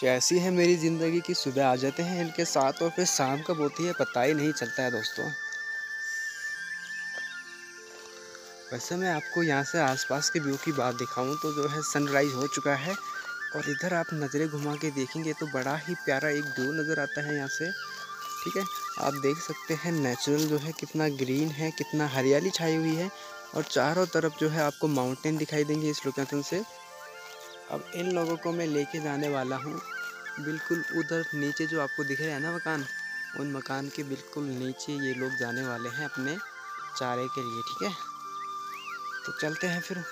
जैसी है मेरी ज़िंदगी की सुबह आ जाते हैं इनके साथ और फिर शाम कब होती है पता ही नहीं चलता है दोस्तों। वैसे मैं आपको यहाँ से आसपास के व्यू की बात दिखाऊं तो जो है सनराइज़ हो चुका है और इधर आप नज़रें घुमा के देखेंगे तो बड़ा ही प्यारा एक व्यू नज़र आता है यहाँ से। ठीक है, आप देख सकते हैं नेचुरल जो है कितना ग्रीन है, कितना हरियाली छाई हुई है और चारों तरफ जो है आपको माउंटेन दिखाई देंगे इस लोकेशन से। अब इन लोगों को मैं लेके जाने वाला हूँ बिल्कुल उधर नीचे जो आपको दिख रहा है ना मकान, उन मकान के बिल्कुल नीचे ये लोग जाने वाले हैं अपने चारे के लिए। ठीक है, तो चलते हैं फिर।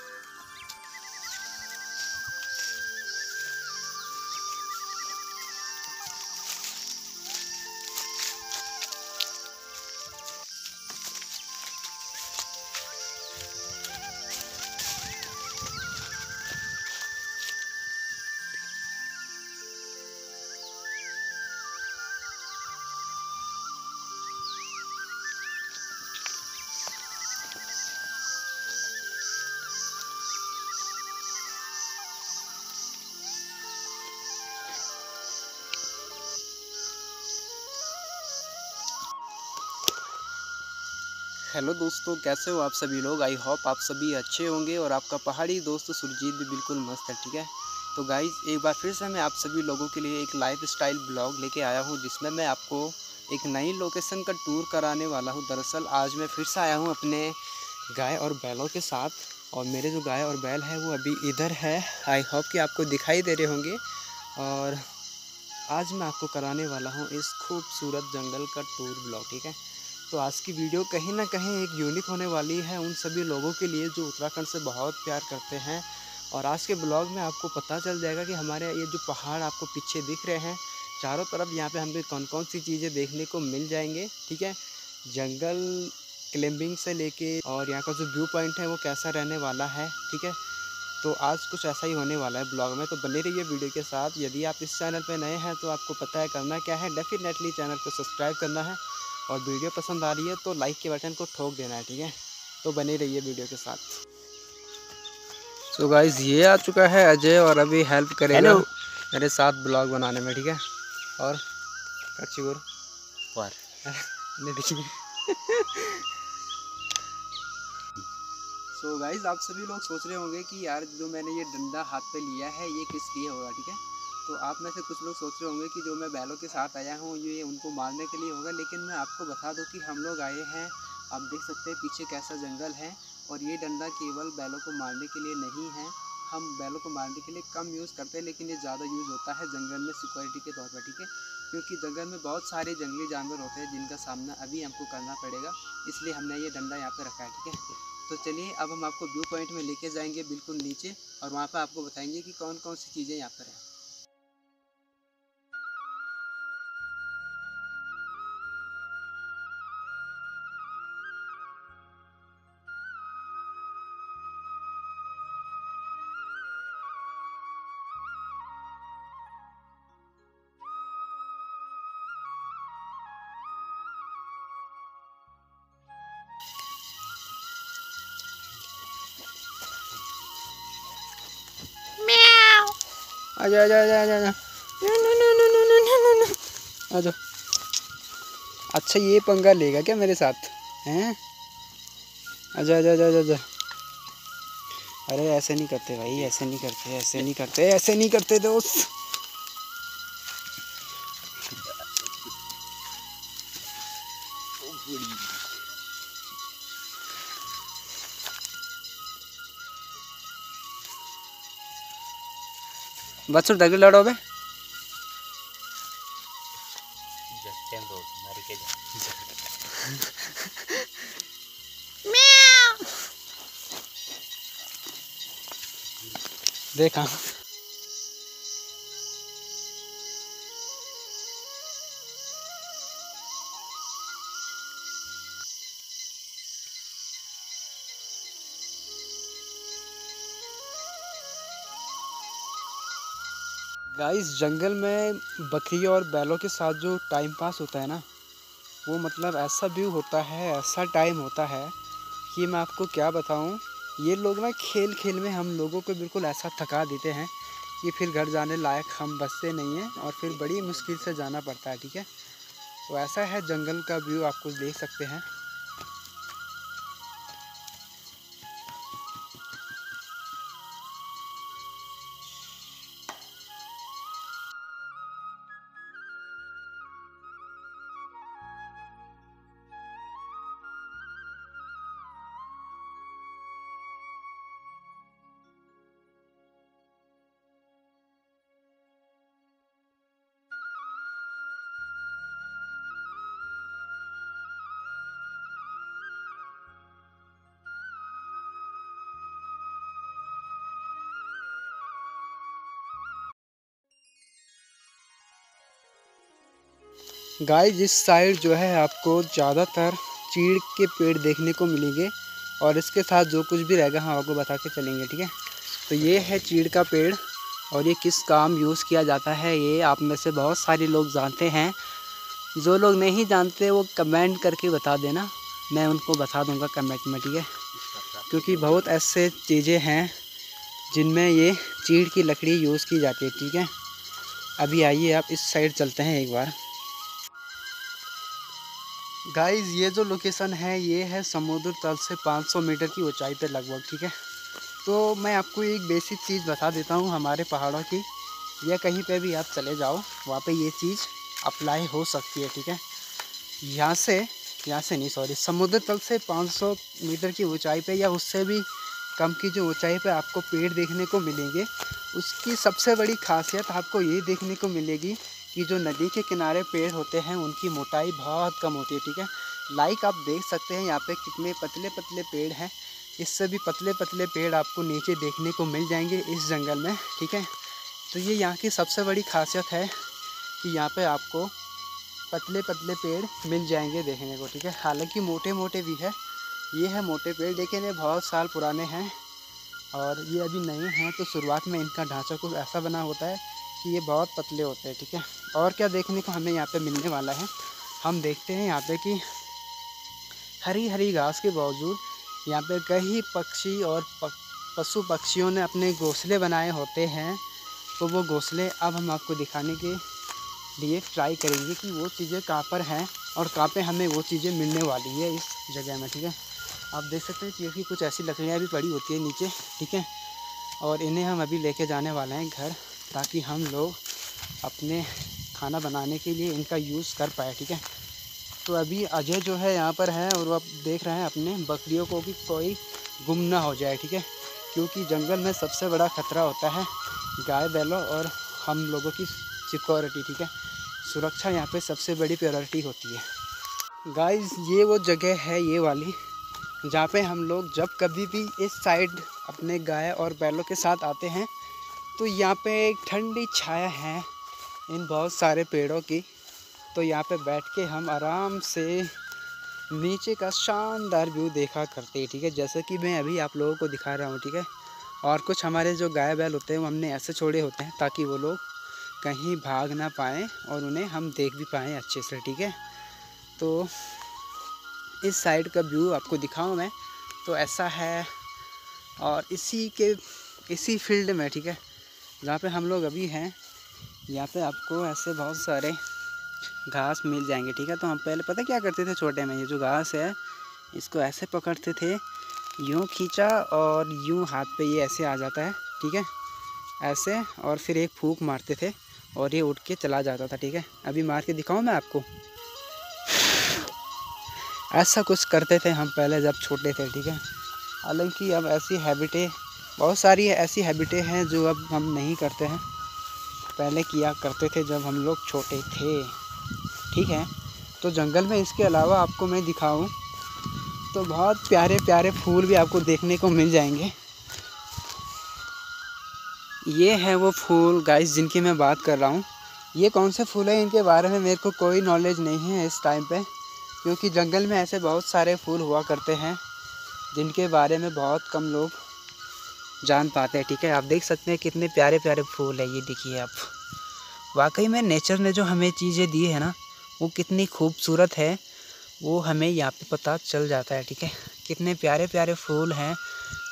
हेलो दोस्तों, कैसे हो आप सभी लोग। आई होप आप सभी अच्छे होंगे और आपका पहाड़ी दोस्त सुरजीत भी बिल्कुल मस्त है। ठीक है, तो गाइज एक बार फिर से मैं आप सभी लोगों के लिए एक लाइफ स्टाइल ब्लॉग लेके आया हूँ जिसमें मैं आपको एक नई लोकेशन का टूर कराने वाला हूँ। दरअसल आज मैं फिर से आया हूँ अपने गाय और बैलों के साथ और मेरे जो गाय और बैल है वो अभी इधर है, आई होप कि आपको दिखाई दे रहे होंगे। और आज मैं आपको कराने वाला हूँ इस खूबसूरत जंगल का टूर ब्लॉग। ठीक है, तो आज की वीडियो कहीं ना कहीं एक यूनिक होने वाली है उन सभी लोगों के लिए जो उत्तराखंड से बहुत प्यार करते हैं। और आज के ब्लॉग में आपको पता चल जाएगा कि हमारे ये जो पहाड़ आपको पीछे दिख रहे हैं चारों तरफ, यहाँ पे हमें कौन कौन सी चीज़ें देखने को मिल जाएंगे। ठीक है, जंगल क्लाइंबिंग से लेके और यहाँ का जो व्यू पॉइंट है वो कैसा रहने वाला है। ठीक है, तो आज कुछ ऐसा ही होने वाला है ब्लॉग में, तो बने रहिए वीडियो के साथ। यदि आप इस चैनल पर नए हैं तो आपको पता है करना क्या है, डेफिनेटली चैनल को सब्सक्राइब करना है और वीडियो पसंद आ रही है तो लाइक के बटन को ठोक देना है। ठीक है, तो बने रहिए वीडियो के साथ। तो गाइज ये आ चुका है अजय और अभी हेल्प करेगा मेरे साथ ब्लॉग बनाने में। ठीक है, और अच्छी गुर पर सो गाइज आप सभी लोग सोच रहे होंगे कि यार जो मैंने ये डंडा हाथ पे लिया है ये किस लिए होगा। ठीक है, तो आप में से कुछ लोग सोच रहे होंगे कि जो मैं बैलों के साथ आया हूँ ये उनको मारने के लिए होगा, लेकिन मैं आपको बता दूँ कि हम लोग आए हैं, आप देख सकते हैं पीछे कैसा जंगल है, और ये डंडा केवल बैलों को मारने के लिए नहीं है। हम बैलों को मारने के लिए कम यूज़ करते हैं लेकिन ये ज़्यादा यूज़ होता है जंगल में सिक्योरिटी के तौर पर। ठीक है, क्योंकि जंगल में बहुत सारे जंगली जानवर होते हैं जिनका सामना अभी हमको करना पड़ेगा, इसलिए हमने ये डंडा यहाँ पर रखा है। ठीक है, तो चलिए अब हम आपको व्यू पॉइंट में लेके जाएंगे बिल्कुल नीचे और वहाँ पर आपको बताएंगे कि कौन कौन सी चीज़ें यहाँ पर हैं। आजा आजा आजा आजा आजा आजा। अच्छा ये पंगा लेगा क्या मेरे साथ हैं? आजा आजा आजा आजा। अरे ऐसे नहीं करते भाई, ऐसे नहीं करते, ऐसे नहीं करते, ऐसे नहीं करते दोस्त। बच्चों डगे लड़ो बे, देखा गाइस जंगल में बकरी और बैलों के साथ जो टाइम पास होता है ना वो मतलब ऐसा व्यू होता है, ऐसा टाइम होता है कि मैं आपको क्या बताऊं। ये लोग ना खेल खेल में हम लोगों को बिल्कुल ऐसा थका देते हैं कि फिर घर जाने लायक हम बसते नहीं हैं और फिर बड़ी मुश्किल से जाना पड़ता है। ठीक है, तो ऐसा है जंगल का व्यू, आपको देख सकते हैं। गाइस, इस साइड जो है आपको ज़्यादातर चीड़ के पेड़ देखने को मिलेंगे और इसके साथ जो कुछ भी रहेगा हम आपको बता के चलेंगे। ठीक है, तो ये है चीड़ का पेड़ और ये किस काम यूज़ किया जाता है ये आप में से बहुत सारे लोग जानते हैं। जो लोग नहीं जानते वो कमेंट करके बता देना, मैं उनको बता दूंगा कमेंट में। ठीक है, क्योंकि बहुत ऐसे चीज़ें हैं जिनमें ये चीड़ की लकड़ी यूज़ की जाती है। ठीक है, अभी आइए आप इस साइड चलते हैं एक बार। गाइज़, ये जो लोकेशन है ये है समुद्र तल से 500 मीटर की ऊंचाई पर लगभग। ठीक है, तो मैं आपको एक बेसिक चीज़ बता देता हूँ हमारे पहाड़ों की, या कहीं पे भी आप चले जाओ वहाँ पे ये चीज़ अप्लाई हो सकती है। ठीक है, यहाँ से नहीं, सॉरी, समुद्र तल से 500 मीटर की ऊंचाई पे या उससे भी कम की जो ऊंचाई पे आपको पेड़ देखने को मिलेंगे। उसकी सबसे बड़ी खासियत आपको ये देखने को मिलेगी कि जो नदी के किनारे पेड़ होते हैं उनकी मोटाई बहुत कम होती है। ठीक है, लाइक आप देख सकते हैं यहाँ पे कितने पतले पतले पेड़ हैं, इससे भी पतले पतले पेड़ आपको नीचे देखने को मिल जाएंगे इस जंगल में। ठीक है, तो ये यहाँ की सबसे बड़ी खासियत है कि यहाँ पे आपको पतले पतले पेड़ मिल जाएंगे देखने को। ठीक है, हालाँकि मोटे मोटे भी है, ये है मोटे पेड़, लेकिन ये बहुत साल पुराने हैं और ये अभी नए हैं। तो शुरुआत में इनका ढांचा कुछ ऐसा बना होता है कि ये बहुत पतले होते हैं। ठीक है, और क्या देखने को हमें यहाँ पे मिलने वाला है, हम देखते हैं यहाँ पे कि हरी हरी घास के बावजूद यहाँ पे कई पक्षी और पशु पक्षियों ने अपने घोंसले बनाए होते हैं। तो वो घोंसले अब हम आपको दिखाने के लिए ट्राई करेंगे कि वो चीज़ें कहाँ पर हैं और कहाँ पे हमें वो चीज़ें मिलने वाली है इस जगह में। ठीक है, आप देख सकते हैं क्योंकि कुछ ऐसी लकड़ियाँ भी पड़ी होती है नीचे। ठीक है, और इन्हें हम अभी लेके जाने वाले हैं घर, ताकि हम लोग अपने खाना बनाने के लिए इनका यूज़ कर पाए। ठीक है, तो अभी अजय जो है यहाँ पर है और वो आप देख रहे हैं अपने बकरियों को कि कोई गुम ना हो जाए। ठीक है, क्योंकि जंगल में सबसे बड़ा ख़तरा होता है गाय बैलों और हम लोगों की सिक्योरिटी। ठीक है, सुरक्षा यहाँ पे सबसे बड़ी प्रायोरिटी होती है। गाइस, ये वो जगह है ये वाली जहाँ पर हम लोग जब कभी भी इस साइड अपने गाय और बैलों के साथ आते हैं तो यहाँ पे एक ठंडी छाया है इन बहुत सारे पेड़ों की। तो यहाँ पे बैठ के हम आराम से नीचे का शानदार व्यू देखा करते हैं। ठीक है, जैसे कि मैं अभी आप लोगों को दिखा रहा हूँ। ठीक है, और कुछ हमारे जो गाय बैल होते हैं वो हमने ऐसे छोड़े होते हैं ताकि वो लोग कहीं भाग ना पाएँ और उन्हें हम देख भी पाएँ अच्छे से। ठीक है, तो इस साइड का व्यू आपको दिखाऊँ मैं, तो ऐसा है। और इसी फील्ड में, ठीक है, जहाँ पे हम लोग अभी हैं, यहाँ पे आपको ऐसे बहुत सारे घास मिल जाएंगे। ठीक है, तो हम पहले पता क्या करते थे छोटे में, ये जो घास है इसको ऐसे पकड़ते थे, यूँ खींचा और यूँ हाथ पे ये ऐसे आ जाता है। ठीक है, ऐसे, और फिर एक फूंक मारते थे और ये उठ के चला जाता था। ठीक है, अभी मार के दिखाऊँ मैं आपको, ऐसा कुछ करते थे हम पहले जब छोटे थे। ठीक है, हालांकि अब ऐसी हैबिटें बहुत सारी ऐसी हैबिटें हैं जो अब हम नहीं करते हैं, पहले किया करते थे जब हम लोग छोटे थे। ठीक है, तो जंगल में इसके अलावा आपको मैं दिखाऊं तो बहुत प्यारे प्यारे फूल भी आपको देखने को मिल जाएंगे। ये है वो फूल गाइस जिनकी मैं बात कर रहा हूँ। ये कौन से फूल हैं इनके बारे में मेरे को कोई नॉलेज नहीं है इस टाइम पे, क्योंकि जंगल में ऐसे बहुत सारे फूल हुआ करते हैं जिनके बारे में बहुत कम लोग जान पाते हैं। ठीक है, आप देख सकते हैं कितने प्यारे प्यारे फूल है, ये देखिए आप। वाकई में नेचर ने जो हमें चीज़ें दी है ना, वो कितनी खूबसूरत है वो हमें यहाँ पे पता चल जाता है। ठीक है, कितने प्यारे प्यारे फूल हैं,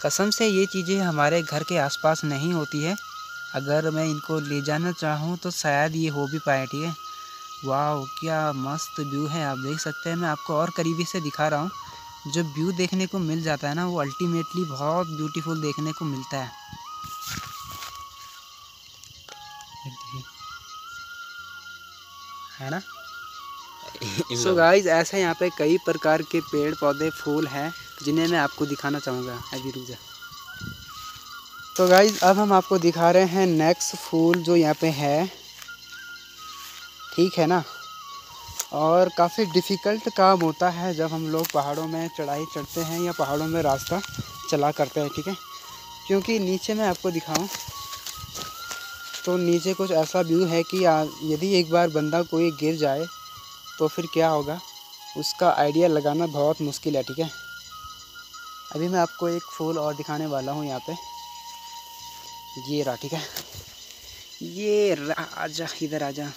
कसम से ये चीज़ें हमारे घर के आसपास नहीं होती है। अगर मैं इनको ले जाना चाहूँ तो शायद ये हो भी पाए। ठीक है, वाह क्या मस्त व्यू है, आप देख सकते हैं। मैं आपको और करीबी से दिखा रहा हूँ। जो व्यू देखने को मिल जाता है ना, वो अल्टीमेटली बहुत ब्यूटीफुल देखने को मिलता है। है ना। सो गाइज ऐसे यहाँ पे कई प्रकार के पेड़ पौधे फूल हैं जिन्हें मैं आपको दिखाना चाहूँगा। अभी रुक जा। तो गाइज अब हम आपको दिखा रहे हैं नेक्स्ट फूल जो यहाँ पे है, ठीक है ना। और काफ़ी डिफ़िकल्ट काम होता है जब हम लोग पहाड़ों में चढ़ाई चढ़ते हैं या पहाड़ों में रास्ता चला करते हैं, ठीक है। क्योंकि नीचे मैं आपको दिखाऊं तो नीचे कुछ ऐसा व्यू है कि यदि एक बार बंदा कोई गिर जाए तो फिर क्या होगा उसका आइडिया लगाना बहुत मुश्किल है, ठीक है। अभी मैं आपको एक फूल और दिखाने वाला हूँ यहाँ पे, ये रहा, ठीक है। ये आजा, इधर आजा।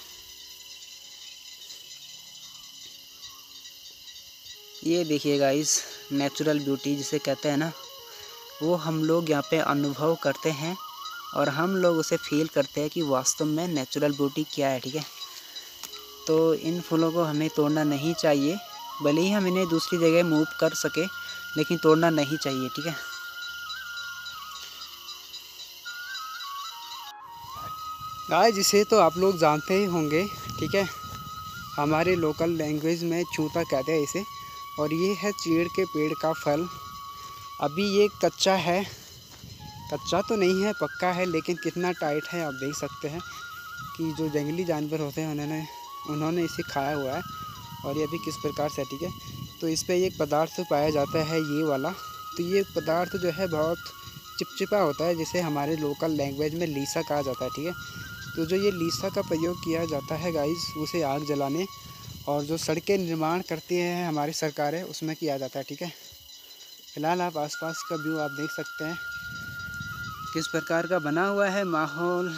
ये देखिए गाइस, नेचुरल ब्यूटी जिसे कहते हैं ना, वो हम लोग यहाँ पे अनुभव करते हैं और हम लोग उसे फील करते हैं कि वास्तव में नेचुरल ब्यूटी क्या है, ठीक है। तो इन फूलों को हमें तोड़ना नहीं चाहिए, भले ही हम इन्हें दूसरी जगह मूव कर सके, लेकिन तोड़ना नहीं चाहिए, ठीक है। गाइस इसे तो आप लोग जानते ही होंगे, ठीक है। हमारे लोकल लैंग्वेज में चूता कहते हैं इसे, और ये है चीड़ के पेड़ का फल। अभी ये कच्चा है, कच्चा तो नहीं है, पक्का है, लेकिन कितना टाइट है आप देख सकते हैं कि जो जंगली जानवर होते हैं उन्होंने इसे खाया हुआ है। और ये अभी किस प्रकार से, ठीक है। तो इस पर एक पदार्थ पाया जाता है, ये वाला। तो ये पदार्थ जो है बहुत चिपचिपा होता है, जिसे हमारे लोकल लैंग्वेज में लीसा कहा जाता है, ठीक है। तो जो ये लीसा का प्रयोग किया जाता है गाइस, उसे आग जलाने और जो सड़कें निर्माण करती है हमारी सरकार है उसमें किया जाता है, ठीक है। फिलहाल आप आसपास का व्यू आप देख सकते हैं किस प्रकार का बना हुआ है माहौल।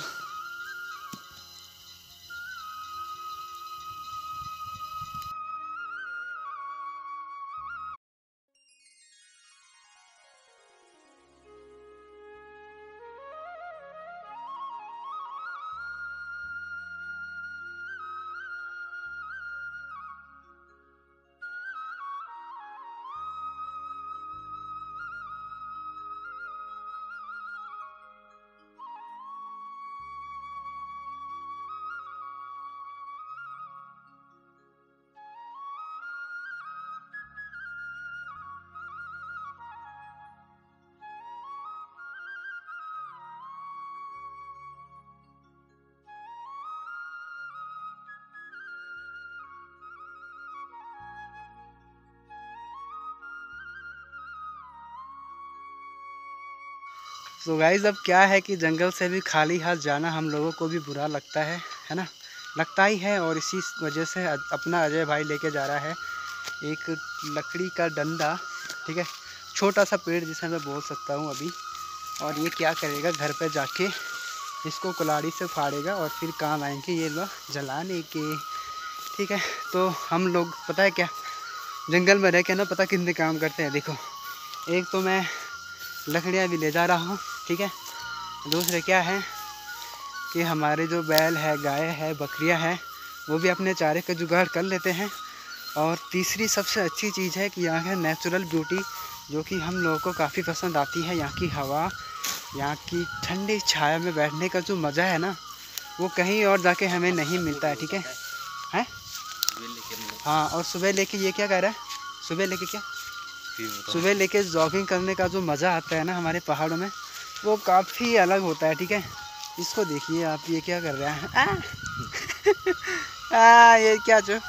तो गाइज़ अब क्या है कि जंगल से भी खाली हाथ जाना हम लोगों को भी बुरा लगता है ना, लगता ही है। और इसी वजह से अपना अजय भाई लेके जा रहा है एक लकड़ी का डंडा, ठीक है, छोटा सा पेड़ जिसे मैं बोल सकता हूँ अभी। और ये क्या करेगा, घर पे जाके इसको कुल्हाड़ी से फाड़ेगा और फिर काम आएंगे ये लोग जलाने के, ठीक है। तो हम लोग पता है क्या, जंगल में रह के ना पता कितने काम करते हैं। देखो, एक तो मैं लकड़ियाँ भी ले जा रहा हूँ, ठीक है। दूसरे क्या है कि हमारे जो बैल है, गाय है, बकरियाँ हैं, वो भी अपने चारे का जुगाड़ कर लेते हैं। और तीसरी सबसे अच्छी चीज़ है कि यहाँ का नेचुरल ब्यूटी जो कि हम लोगों को काफ़ी पसंद आती है। यहाँ की हवा, यहाँ की ठंडी छाया में बैठने का जो मज़ा है ना, वो कहीं और जाके हमें नहीं मिलता है, ठीक है। हैं हाँ, और सुबह लेके ये क्या कह रहा है, सुबह लेके क्या, सुबह लेके जॉगिंग करने का जो मज़ा आता है ना हमारे पहाड़ों में, वो काफ़ी अलग होता है, ठीक है। इसको देखिए आप, ये क्या कर रहे हैं ये क्या जो।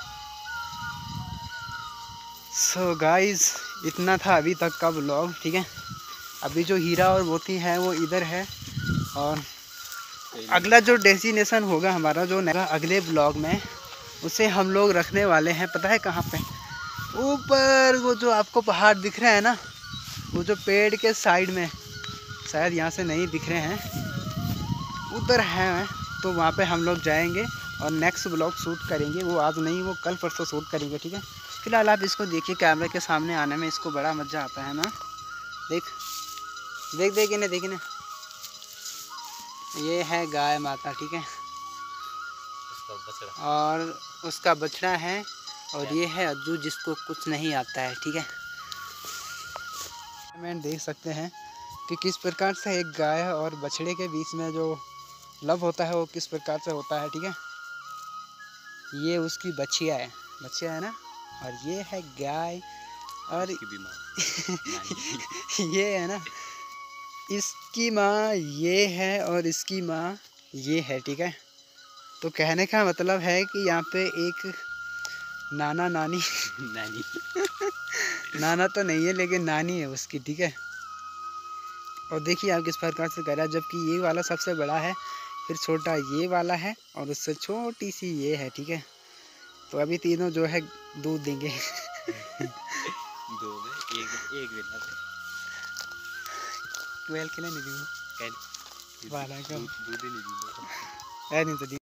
सो गाइस इतना था अभी तक का व्लॉग, ठीक है। अभी जो हीरा और मोती है वो इधर है, और अगला जो डेस्टिनेशन होगा हमारा, जो अगले व्लॉग में, उसे हम लोग रखने वाले हैं पता है कहाँ पे, ऊपर वो जो आपको पहाड़ दिख रहे हैं ना, वो जो पेड़ के साइड में, शायद यहाँ से नहीं दिख रहे हैं, उधर हैं। तो वहाँ पे हम लोग जाएंगे और नेक्स्ट ब्लॉग शूट करेंगे, वो आज नहीं, वो कल परसों शूट करेंगे, ठीक है। फिलहाल आप इसको देखिए, कैमरे के सामने आने में इसको बड़ा मज़ा आता है ना। देख देख देख इन्हें, देख इन्हें। ये है गाय माता, ठीक है, उसका बछड़ा, और उसका बछड़ा है, और ये है अज्जू जिसको कुछ नहीं आता है, ठीक है। मैं देख सकते हैं कि किस प्रकार से एक गाय और बछड़े के बीच में जो लव होता है वो किस प्रकार से होता है, ठीक है। ये उसकी बछिया है, बछिया है ना, और ये है गाय और ये है ना, इसकी माँ ये है और इसकी माँ ये है, ठीक है। तो कहने का मतलब है कि यहाँ पे एक नाना नानी नानी नाना तो नहीं है लेकिन नानी है उसकी, ठीक है। और देखिए आप किस प्रकार से कह रहा है, जबकि ये वाला सबसे बड़ा है, फिर छोटा ये वाला है, और उससे छोटी सी ये है, ठीक है। तो अभी तीनों जो है दूध देंगे दो में एक दिन दूध नहीं दूंगा।